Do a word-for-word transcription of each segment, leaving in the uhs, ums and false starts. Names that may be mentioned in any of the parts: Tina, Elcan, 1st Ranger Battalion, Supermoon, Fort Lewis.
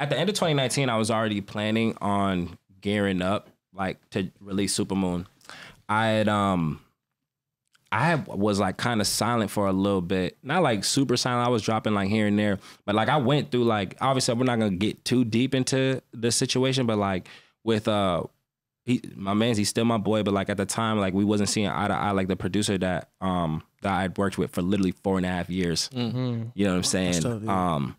at the end of twenty nineteen, I was already planning on gearing up, like, to release Supermoon. I had, um, I was like kind of silent for a little bit. Not like super silent. I was dropping like here and there. But like I went through like, obviously we're not going to get too deep into the situation, but like with uh, he, my man's, he's still my boy. But like at the time, like we wasn't seeing eye to eye, like the producer that um that I'd worked with for literally four and a half years. Mm-hmm. You know what I'm saying? Tough, yeah. Um,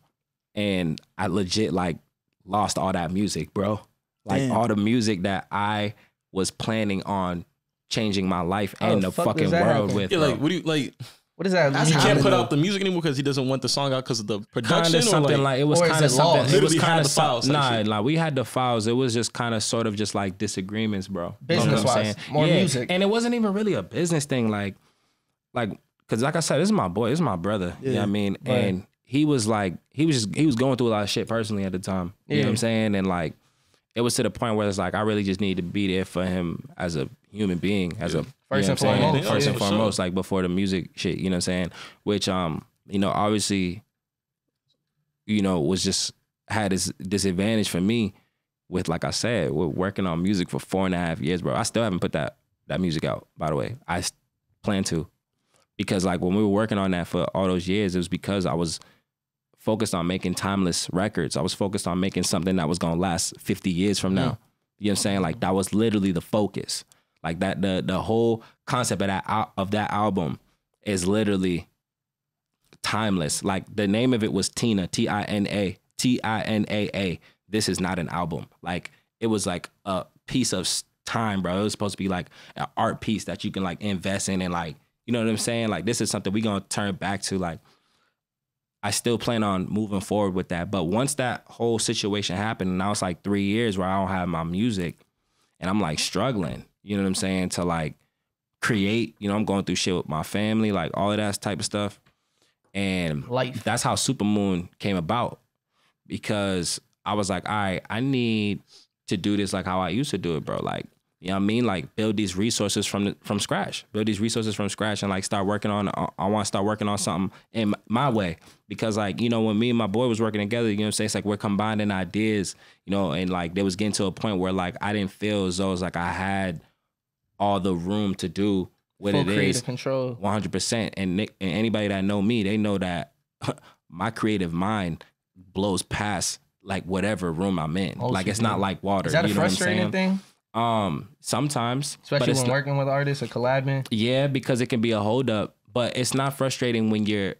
and I legit like lost all that music, bro. Like Damn. all the music that I was planning on changing my life and oh, the fuck fucking world happen? with. Yeah, like, what do you, like, what does that mean? He can't put know. out the music anymore because he doesn't want the song out because of the production? Kinda something or like, like, it was kind of something. It was kind of files. Nah, like, we had the files. It was just kind of sort of just like disagreements, bro. Business-wise, more yeah. music. And it wasn't even really a business thing. Like, like, because like I said, this is my boy. This is my brother. Yeah. You know what I mean? Right. And he was like, he was just, he was going through a lot of shit personally at the time. You yeah. know what I'm saying? And like, it was to the point where it's like, I really just need to be there for him as a human being, as yeah. a first and foremost, first and foremost, like before the music shit, you know what I'm saying? Which, um, you know, obviously, you know, was just had this disadvantage for me with, like I said, with working on music for four and a half years, bro. I still haven't put that that music out, by the way. I plan to, because like when we were working on that for all those years, it was because I was focused on making timeless records. I was focused on making something that was gonna last fifty years from now. Mm. You know what I'm saying? Like that was literally the focus. Like that, the the whole concept of that of that album is literally timeless. Like the name of it was Tina, T I N A, T I N A A. This is not an album. Like it was like a piece of time, bro. It was supposed to be like an art piece that you can like invest in and like, you know what I'm saying? Like this is something we gonna turn back to. Like I still plan on moving forward with that. But once that whole situation happened, and I was like three years where I don't have my music and I'm like struggling. You know what I'm saying? To like create, you know, I'm going through shit with my family, like all of that type of stuff. And Life. that's how Supermoon came about, because I was like, all right, I need to do this like how I used to do it, bro. Like, you know what I mean? Like build these resources from the, from scratch, build these resources from scratch and like start working on, I want to start working on something in my way. Because like, you know, when me and my boy was working together, you know what I'm saying? It's like we're combining ideas, you know, and like they was getting to a point where like, I didn't feel as though it's like I had all the room to do what Full it is control. one hundred percent. And Nick, and anybody that know me, they know that my creative mind blows past like whatever room I'm in. Oh, like it's do. not like water. Is that you a know frustrating thing? Um, sometimes, especially but when not, working with artists or collabing. Yeah, because it can be a hold up, but it's not frustrating when you're,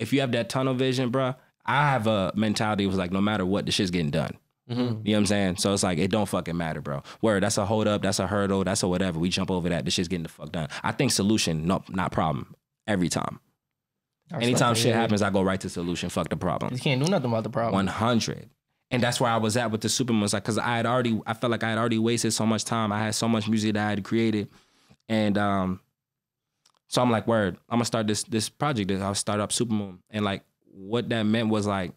if you have that tunnel vision, bro. I have a mentality was like, no matter what, the shit's getting done. Mm-hmm. You know what I'm saying? So it's like, it don't fucking matter, bro. Word, that's a hold up, that's a hurdle, that's a whatever. We jump over that, this shit's getting the fuck done. I think solution, no, not problem, every time. That's Anytime shit weird. happens, I go right to solution, fuck the problem. You can't do nothing about the problem. one hundred. And that's where I was at with the Supermoon. Like, because I had already, I felt like I had already wasted so much time. I had so much music that I had created. And um, so I'm like, word, I'm going to start this this project. I'll start up Supermoon. And like, what that meant was like,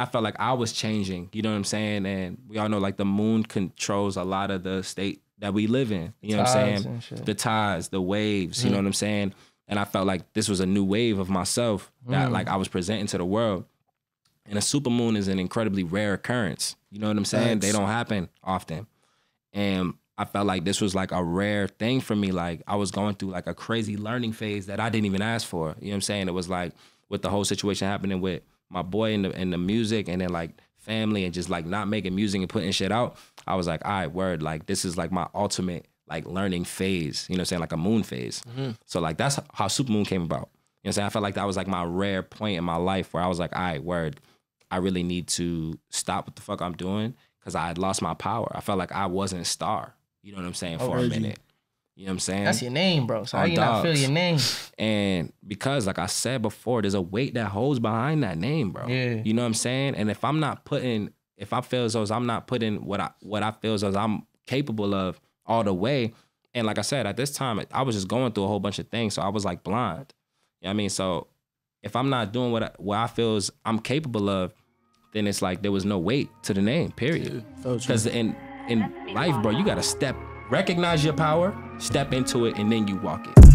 I felt like I was changing, you know what I'm saying? And we all know like the moon controls a lot of the state that we live in, you know what I'm saying? The tides, the waves, mm-hmm. you know what I'm saying? And I felt like this was a new wave of myself that mm. like I was presenting to the world. And a supermoon is an incredibly rare occurrence, you know what I'm saying? That's... They don't happen often. And I felt like this was like a rare thing for me. Like I was going through like a crazy learning phase that I didn't even ask for, you know what I'm saying? It was like with the whole situation happening with my boy and the, and the music and then like family and just like not making music and putting shit out, I was like, all right, word, like this is like my ultimate like learning phase, you know what I'm saying? Like a moon phase. Mm-hmm. So like that's how Supermoon came about. You know what I'm saying? I felt like that was like my rare point in my life where I was like, all right, word, I really need to stop what the fuck I'm doing because I had lost my power. I felt like I wasn't a star, you know what I'm saying, oh, for really? a minute. You know what I'm saying? That's your name, bro. So how you dogs. not feel your name? And because, like I said before, there's a weight that holds behind that name, bro. Yeah. You know what I'm saying? And if I'm not putting, if I feel as though I'm not putting what I what I feel as though I'm capable of all the way. And like I said, at this time, I was just going through a whole bunch of things. So I was like blind. You know what I mean? So if I'm not doing what I, what I feel as I'm capable of, then it's like there was no weight to the name, period. Because so in, in life, bro, you got to step, recognize your power, step into it, and then you walk it.